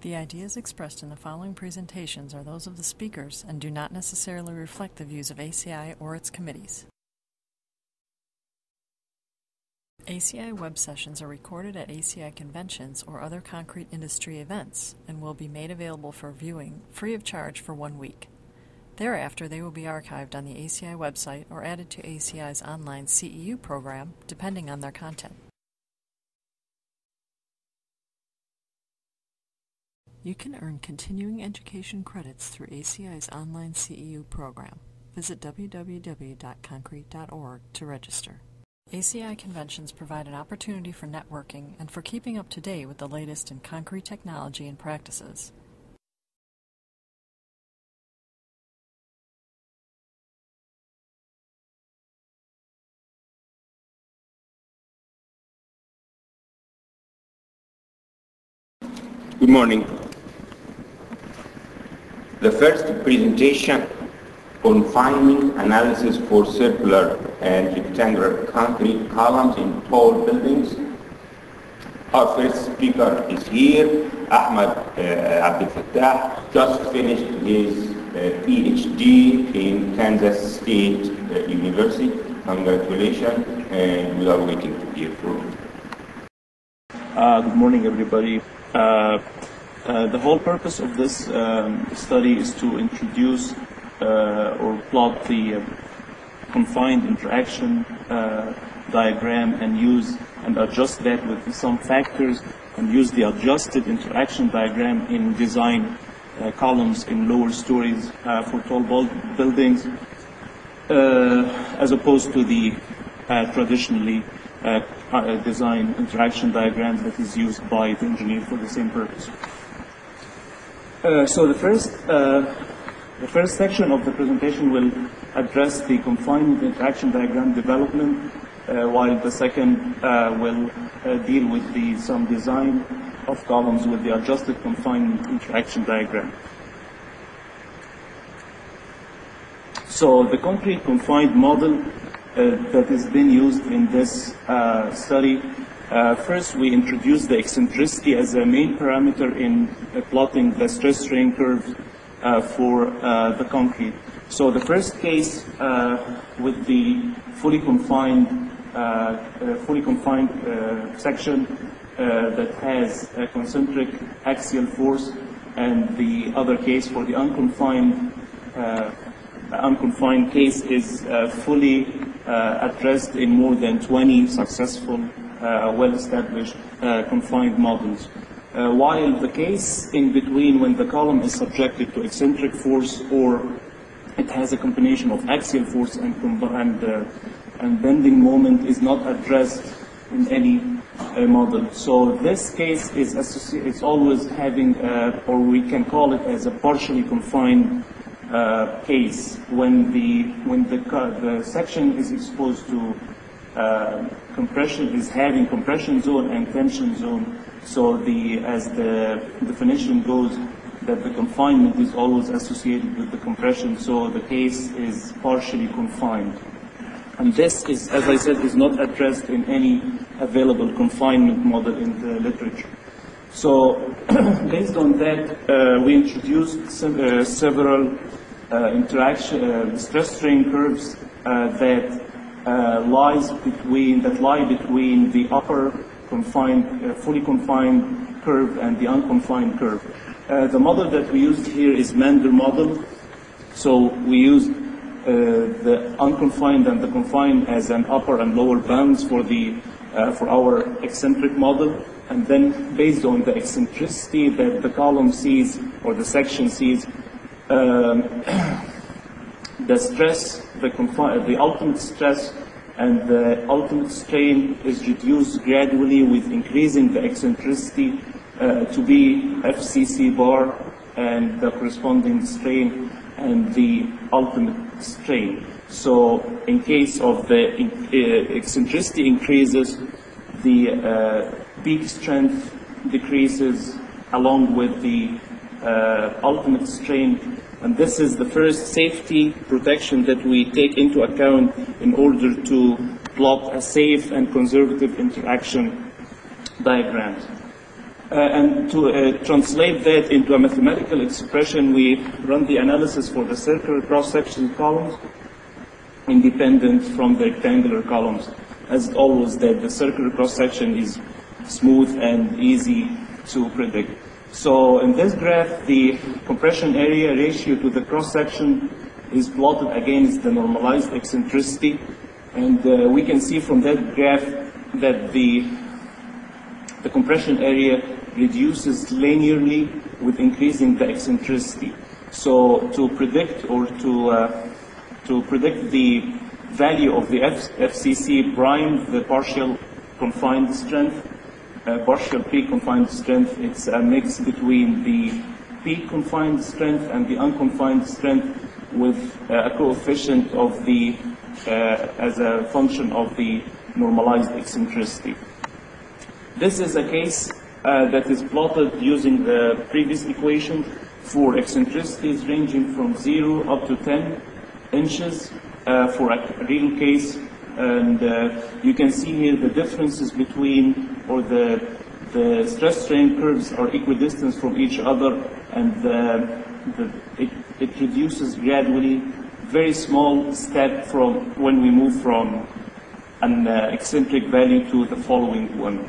The ideas expressed in the following presentations are those of the speakers and do not necessarily reflect the views of ACI or its committees. ACI web sessions are recorded at ACI conventions or other concrete industry events and will be made available for viewing free of charge for 1 week. Thereafter, they will be archived on the ACI website or added to ACI's online CEU program, depending on their content. You can earn continuing education credits through ACI's online CEU program. Visit www.concrete.org to register. ACI conventions provide an opportunity for networking and for keeping up to date with the latest in concrete technology and practices. Good morning. The first presentation on finding analysis for circular and rectangular concrete columns in tall buildings. Our first speaker is here, Ahmed Abdel Fattah, just finished his PhD in Kansas State University. Congratulations, and we are waiting to hear from you. Good morning, everybody. The whole purpose of this study is to introduce or plot the confined interaction diagram and use and adjust that with some factors and use the adjusted interaction diagram in design columns in lower stories for tall buildings as opposed to the traditionally design interaction diagrams that is used by the engineer for the same purpose. So the first section of the presentation will address the confinement interaction diagram development, while the second will deal with some design of columns with the adjusted confinement interaction diagram. So the concrete confined model that has been used in this study. First, we introduced the eccentricity as a main parameter in plotting the stress strain curve for the concrete. So the first case with the fully confined section that has a concentric axial force, and the other case for the unconfined case is fully addressed in more than 20 successful, well-established confined models. While the case in between, when the column is subjected to eccentric force or it has a combination of axial force and bending moment, is not addressed in any model. So this case is always having, or we can call it as a partially confined case when the section is exposed to compression, is having compression zone and tension zone. So as the definition goes, that the confinement is always associated with the compression. So the case is partially confined, and this is, as I said, is not addressed in any available confinement model in the literature. So based on that, we introduced several stress strain curves that lie between the upper confined, fully confined curve and the unconfined curve. The model that we used here is Mander model. So we used the unconfined and the confined as an upper and lower bounds for the for our eccentric model, and then based on the eccentricity that the column sees or the section sees, the stress, the ultimate stress and the ultimate strain is reduced gradually with increasing the eccentricity to be FCC bar and the corresponding strain and the ultimate strain. So in case of the eccentricity increases, the peak strength decreases along with the ultimate strain. And this is the first safety protection that we take into account in order to plot a safe and conservative interaction diagram. And to translate that into a mathematical expression, we run the analysis for the circular cross-section columns independent from the rectangular columns. As always, that the circular cross-section is smooth and easy to predict. So in this graph, the compression area ratio to the cross-section is plotted against the normalized eccentricity. And we can see from that graph that the compression area reduces linearly with increasing the eccentricity. So to predict or to predict the value of the FCC prime, the partial confined strength, partial pre-confined strength, it's a mix between the pre-confined strength and the unconfined strength with a coefficient of the, as a function of the normalized eccentricity. This is a case that is plotted using the previous equation for eccentricities ranging from 0 up to 10 inches for a real case. And you can see here the differences between, or the stress strain curves are equidistant from each other, and it reduces gradually, very small step from when we move from an eccentric value to the following one.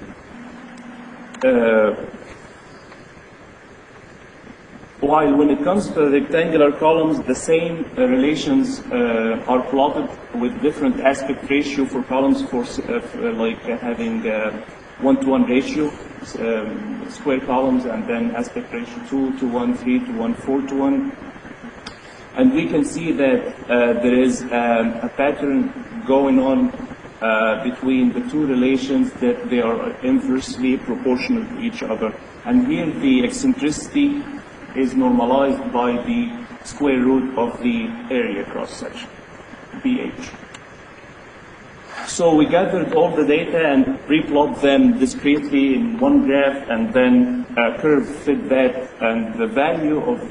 While when it comes to the rectangular columns, the same relations are plotted with different aspect ratio for columns, for like having 1-to-1 ratio, square columns, and then aspect ratio 2-to-1, 3-to-1, 4-to-1. And we can see that there is a pattern going on between the two relations, that they are inversely proportional to each other. And here the eccentricity is normalized by the square root of the area cross-section, BH. So we gathered all the data and pre-plot them discretely in one graph, and then curve fit that, and the value of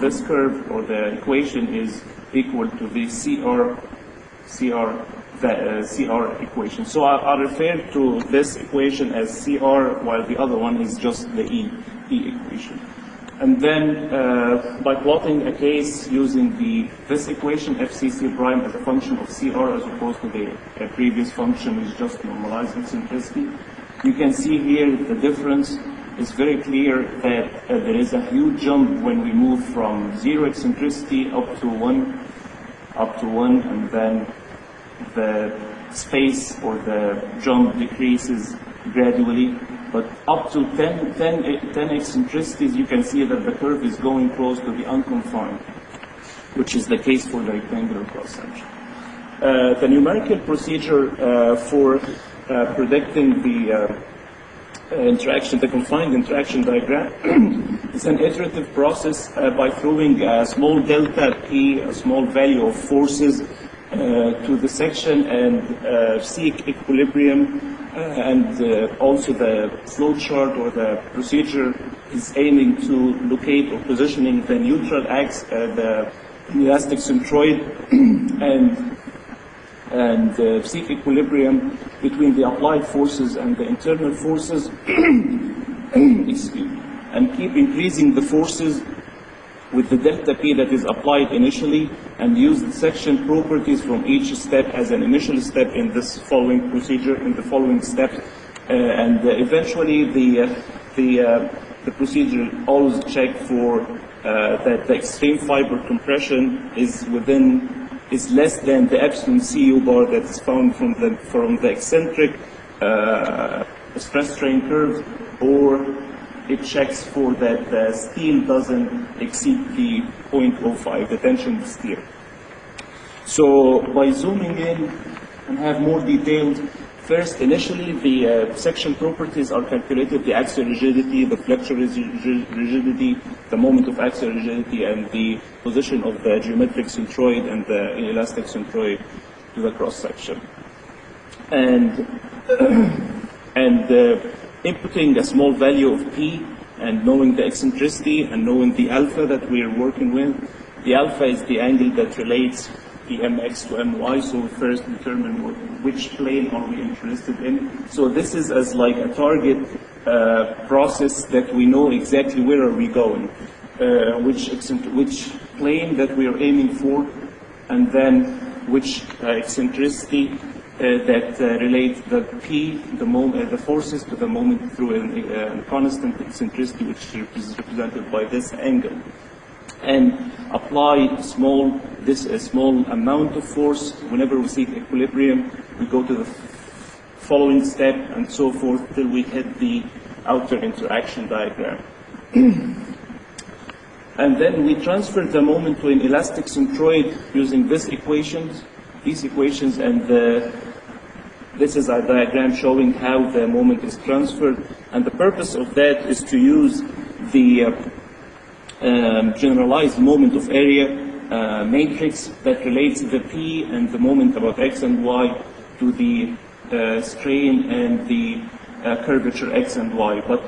this curve or the equation is equal to the CR equation. So I refer to this equation as CR, while the other one is just the E equation. And then by plotting a case using this equation, FCC prime, as a function of CR as opposed to the previous function, which is just normalized eccentricity, you can see here the difference. It's very clear that there is a huge jump when we move from 0 eccentricity up to one, and then the space or the jump decreases gradually. But up to 10 eccentricities, you can see that the curve is going close to the unconfined, which is the case for the rectangular cross-section. The numerical procedure for predicting the the confined interaction diagram is an iterative process by throwing a small delta P, a small value of forces, to the section, and seek equilibrium, and also the flowchart or the procedure is aiming to locate or positioning the neutral axis, the elastic centroid, and seek equilibrium between the applied forces and the internal forces, and keep increasing the forces with the delta P that is applied initially, and use the section properties from each step as an initial step in this following procedure, in the following steps, and eventually the procedure always check for that the extreme fiber compression is less than the epsilon cu bar that is found from the eccentric stress strain curve, or it checks for that the steel doesn't exceed the 0.05, the tension steel. So by zooming in and have more detailed, first initially the section properties are calculated, the axial rigidity, the flexure rigidity, the moment of axial rigidity, and the position of the geometric centroid and the inelastic centroid to the cross-section. And inputting a small value of P, and knowing the eccentricity and knowing the alpha that we are working with. The alpha is the angle that relates the mx to my. So we first determine which plane are we interested in. So this is as like a target process that we know exactly where are we going, which plane that we are aiming for, and then which eccentricity that relate the P, the forces to the moment through a constant eccentricity, which is represented by this angle, and apply a small amount of force. Whenever we seek equilibrium, we go to the following step and so forth till we hit the outer interaction diagram. And then we transfer the moment to an elastic centroid using these equations, and this is a diagram showing how the moment is transferred. And the purpose of that is to use the generalized moment of area matrix that relates the P and the moment about X and Y to the strain and the curvature X and Y. But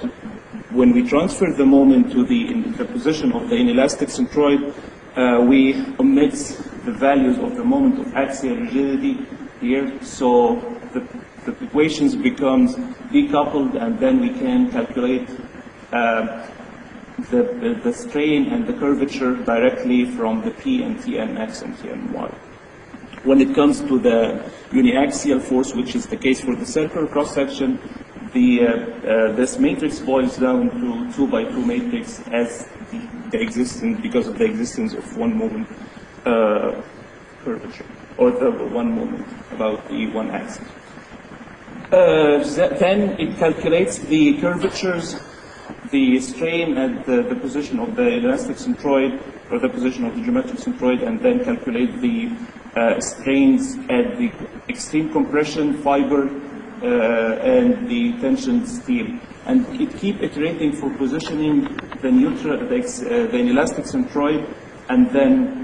when we transfer the moment to the position of the inelastic centroid, we omit the values of the moment of axial rigidity here, so the equations becomes decoupled, and then we can calculate the strain and the curvature directly from the P and Tmx and Tmy. When it comes to the uniaxial force, which is the case for the circular cross-section, this matrix boils down to 2x2 matrix as the existence, because of the existence of one moment curvature, or the one moment about the one axis. Then it calculates the curvatures, the strain at the position of the elastic centroid, or the position of the geometric centroid, and then calculate the strains at the extreme compression fiber and the tension steel, and it keep iterating for positioning the neutral, the inelastic centroid, and then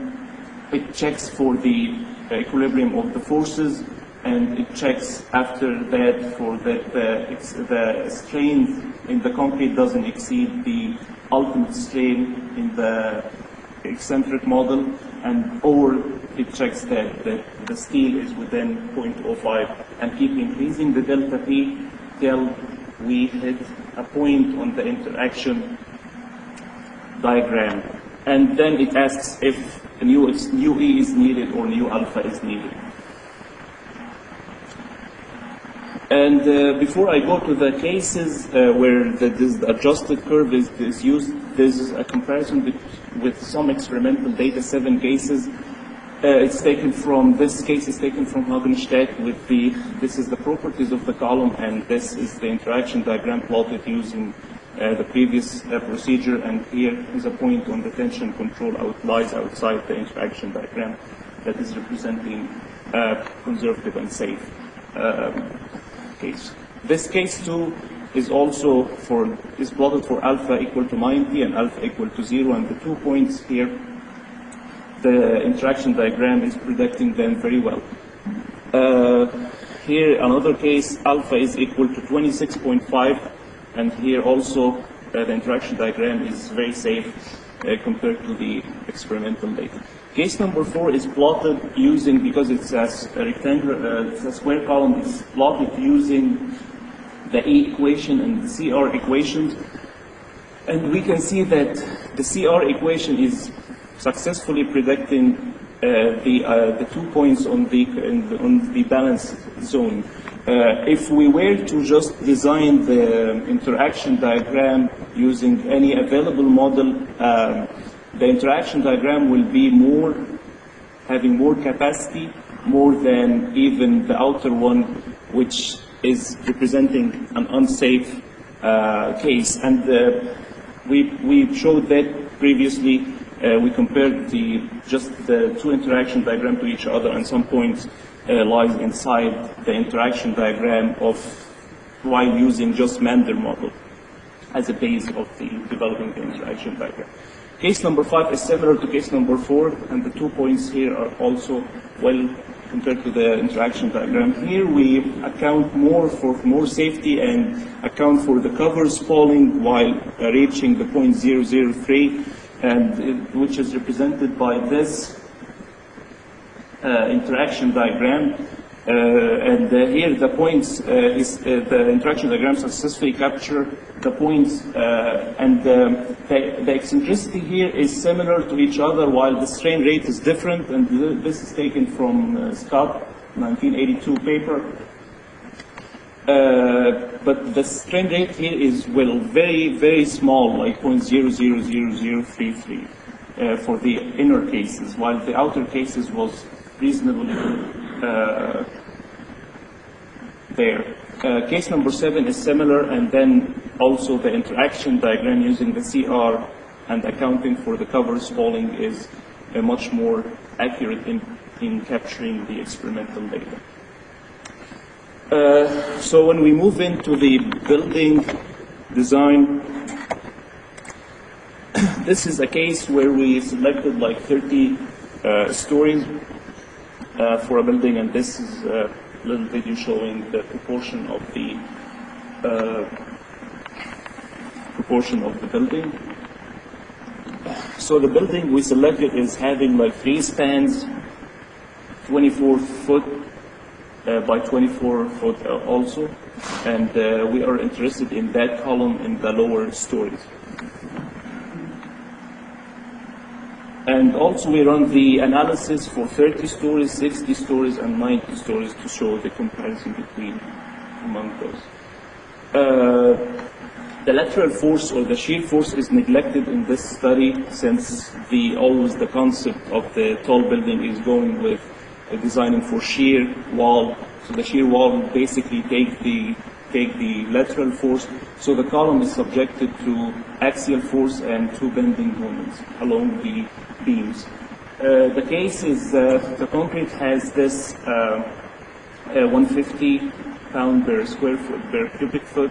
it checks for the equilibrium of the forces, and it checks after that for that the strain in the concrete doesn't exceed the ultimate strain in the eccentric model, and or it checks that the steel is within 0.05, and keep increasing the delta P till we hit a point on the interaction diagram. And then it asks if new E is needed or new alpha is needed. And before I go to the cases where this adjusted curve is used, this is a comparison with some experimental data, 7 cases. This case is taken from Hagenstadt with this is the properties of the column, and this is the interaction diagram plotted using the previous procedure, and here is a point on the tension control lies outside the interaction diagram that is representing conservative and safe case. This case too is also is plotted for alpha equal to 90 and alpha equal to 0, and the 2 points here, the interaction diagram is predicting them very well. Here another case, alpha is equal to 26.5, and here also the interaction diagram is very safe compared to the experimental data. Case number 4 is plotted using, because it's a rectangular, it's a square column, it's plotted using the E equation and the CR equations, and we can see that the CR equation is successfully predicting the 2 points on the balance zone. If we were to just design the interaction diagram using any available model, the interaction diagram will be having more capacity, more than even the outer one, which is representing an unsafe case. And we showed that previously. We compared just the 2 interaction diagram to each other, and some points lies inside the interaction diagram while using just Mander model as a base of developing the interaction diagram. Case number 5 is similar to case number 4, and the 2 points here are also well compared to the interaction diagram. Here we account for more safety and account for the covers falling while reaching the 0.003. And which is represented by this interaction diagram. Here the points, the interaction diagrams successfully capture the points, and the eccentricity here is similar to each other, while the strain rate is different, and this is taken from Scott 1982 paper. But the strain rate here is, well, very, very small, like 0.000033 for the inner cases, while the outer cases was reasonably there. Case number 7 is similar, and then also the interaction diagram using the CR and accounting for the covers falling is much more accurate in capturing the experimental data. So when we move into the building design, this is a case where we selected like 30 stories for a building, and this is a little video showing the proportion of the building. So the building we selected is having like 3 spans, 24 foot by 24 foot also, and we are interested in that column in the lower stories. And also we run the analysis for 30 stories, 60 stories, and 90 stories to show the comparison among those. The lateral force or the shear force is neglected in this study, since always the concept of the tall building is going with designing for shear wall. So the shear wall would basically take the lateral force, so the column is subjected to axial force and 2 bending moments along the beams. The case is the concrete has this 150 pound per square foot per cubic foot,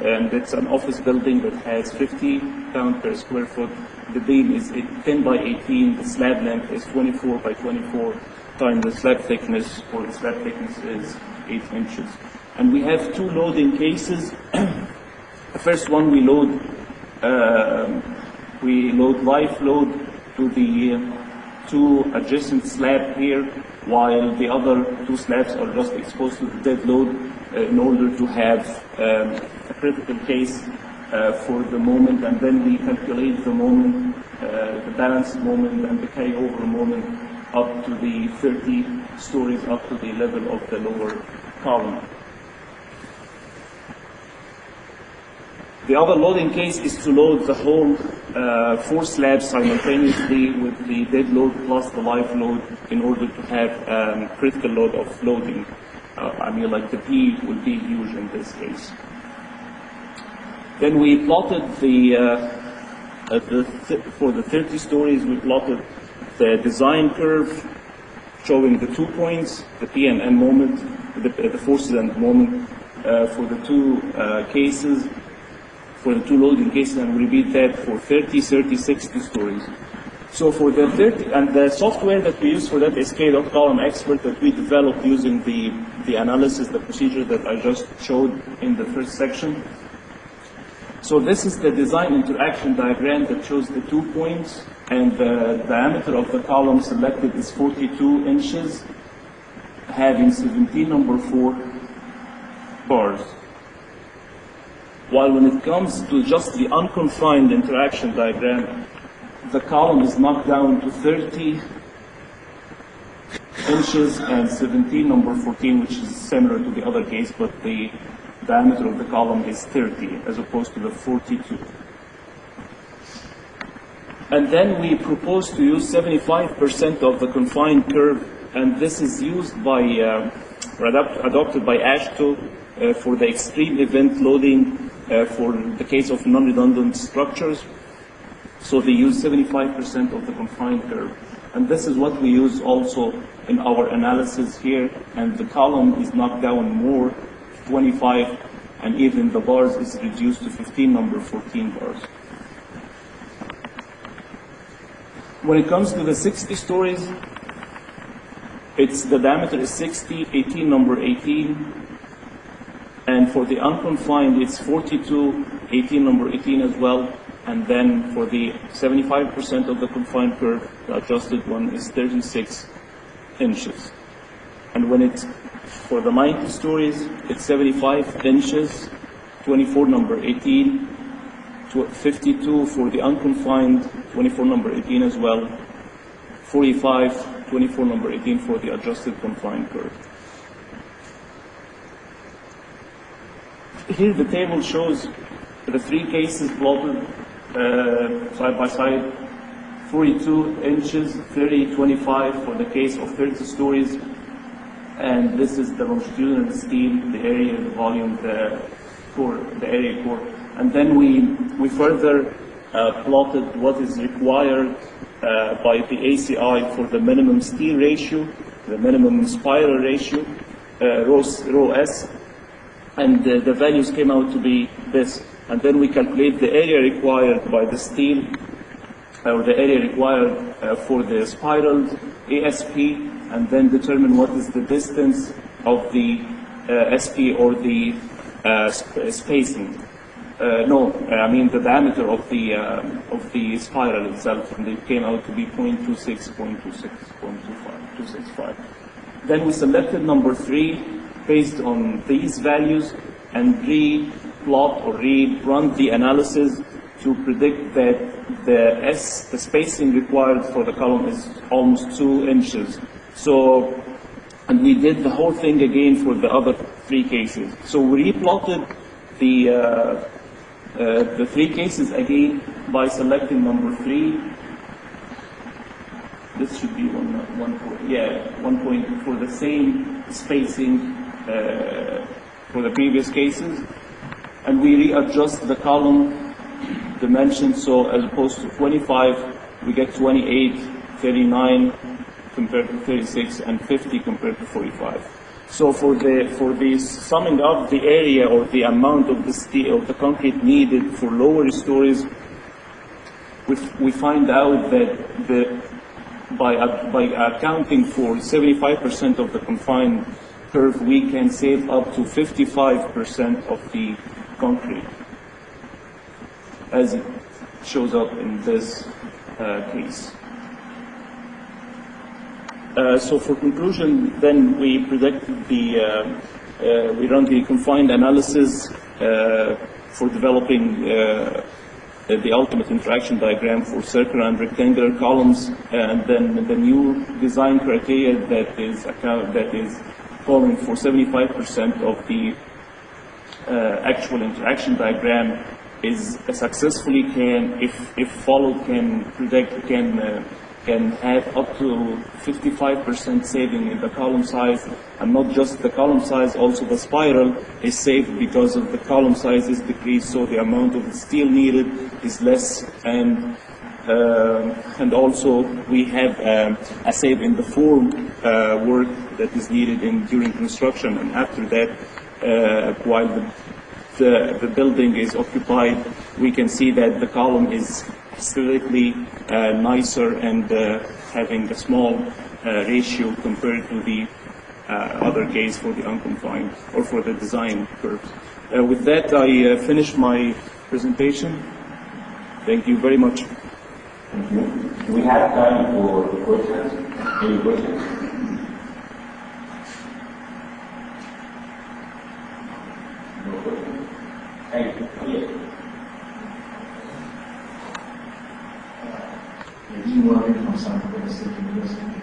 and it's an office building that has 50 pound per square foot. The beam is 10 by 18, the slab length is 24 by 24 times the slab thickness, or the slab thickness is 8 inches. And we have 2 loading cases. The first one we load live load to the 2 adjacent slab here, while the other 2 slabs are just exposed to the dead load in order to have a critical case for the moment, and then we calculate the moment, the balanced moment, and the carryover moment up to the 30 stories, up to the level of the lower column. The other loading case is to load the whole 4 slabs simultaneously with the dead load plus the live load in order to have critical load of loading. I mean, like the P would be huge in this case. Then we plotted for the 30 stories, we plotted the design curve showing the 2 points, the P and N moment, the forces and the moment for the 2 cases, for the 2 loading cases, and we repeat that for 30, 30, 60 stories. So for the 30, and the software that we use for that is K. Column Expert, that we developed using the analysis, the procedure that I just showed in the first section. So this is the design interaction diagram that shows the 2 points, and the diameter of the column selected is 42 inches, having 17 number 4 bars. While when it comes to just the unconfined interaction diagram, the column is knocked down to 30 inches and 17 number 14, which is similar to the other case, but the diameter of the column is 30 as opposed to the 42. And then we propose to use 75% of the confined curve, and this is used by, adopted by AASHTO for the extreme event loading. For the case of non-redundant structures, so they use 75% of the confined curve. And this is what we use also in our analysis here, and the column is knocked down more, 25, and even the bars is reduced to 15 number 14 bars. When it comes to the 60 stories, the diameter is 60, 18 number 18, and for the unconfined, it's 42, 18 number 18 as well. And then for the 75% of the confined curve, the adjusted one is 36, inches. And when it's for the 90 stories, it's 75 inches, 24 number 18, 52 for the unconfined, 24 number 18 as well, 45, 24 number 18 for the adjusted confined curve. Here the table shows the three cases plotted side by side, 42 inches, 30, 25 for the case of 30 stories, and this is the longitudinal steel, the area, the volume, the core, the area core. And then we further plotted what is required by the ACI for the minimum steel ratio, the minimum spiral ratio, rho S, and the values came out to be this. And then we calculate the area required by the steel, or the area required for the spiraled ASP, and then determine what is the distance of the SP, or the spacing. I mean the diameter of the spiral itself, and it came out to be 0.26, 0.26, 0.25, 265. Then we selected number 3 based on these values and re-plot or re-run the analysis to predict that the the spacing required for the column is almost 2 inches. So, and we did the whole thing again for the other 3 cases. So we replotted the 3 cases again by selecting number 3. This should be one point for the same spacing for the previous cases, and we readjust the column dimension. So as opposed to 25, we get 28, 39 compared to 36, and 50 compared to 45. So for the summing up the area or the amount of the steel, the concrete needed for lower stories, we find out that by accounting for 75% of the confined curve, we can save up to 55% of the concrete, as it shows up in this case. So for conclusion, then we predicted we run the confined analysis for developing the ultimate interaction diagram for circular and rectangular columns, and then the new design criteria that is calling for 75% of the actual interaction diagram is successfully can have up to 55% saving in the column size, and not just the column size, also the spiral is saved because of the column size is decreased, so the amount of the steel needed is less, and also we have a save in the form work that is needed during construction, and after that, while the building is occupied, we can see that the column is slightly nicer and having a small ratio compared to the other case for the unconfined or for the design curves. With that, I finish my presentation. Thank you very much. Thank you. Do we have time for questions? Any questions? No questions. Thank you. Yes. From San Francisco State University.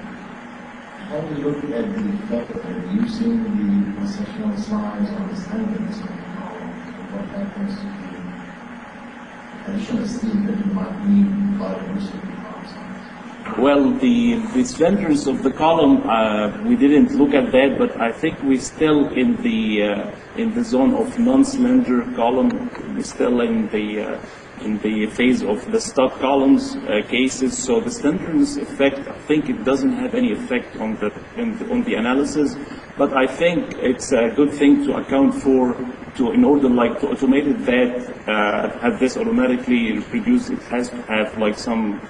How do you look at the effect of reducing the concessional size on the standards of the column, and what happens to the additional steel that you might need by reducing the column size? Well, the standards of the column, we didn't look at that, but I think we're still in the zone of non-slender column. We're still in the phase of the stub columns cases, so the slenderness effect, I think it doesn't have any effect on the analysis, but I think it's a good thing to account for, in order to automate it, that have this automatically reproduced. It has to have like some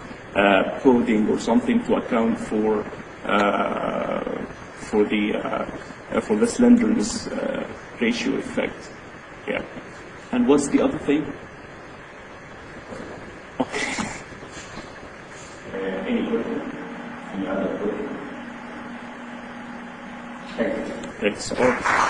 coding or something to account for the slenderness ratio effect. Yeah. And what's the other thing? Any other question? experts.